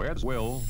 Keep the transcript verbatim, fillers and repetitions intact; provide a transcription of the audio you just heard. Where's Will?